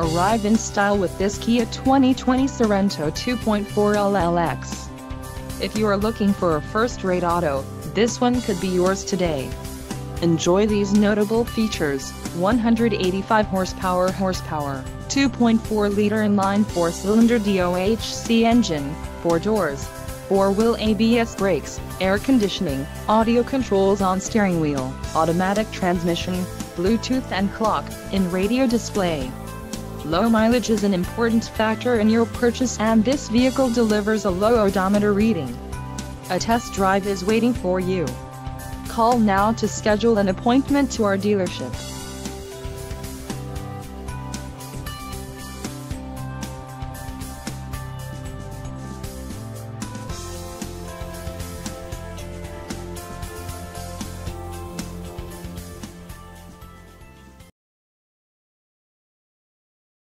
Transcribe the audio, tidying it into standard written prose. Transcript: Arrive in style with this Kia 2020 Sorento 2.4 LLX. If you are looking for a first-rate auto, this one could be yours today. Enjoy these notable features: 185 horsepower, 2.4-liter inline four-cylinder DOHC engine, 4 doors, 4-wheel ABS brakes, air conditioning, audio controls on steering wheel, automatic transmission, Bluetooth and clock-in radio display. Low mileage is an important factor in your purchase, and this vehicle delivers a low odometer reading. A test drive is waiting for you. Call now to schedule an appointment to our dealership.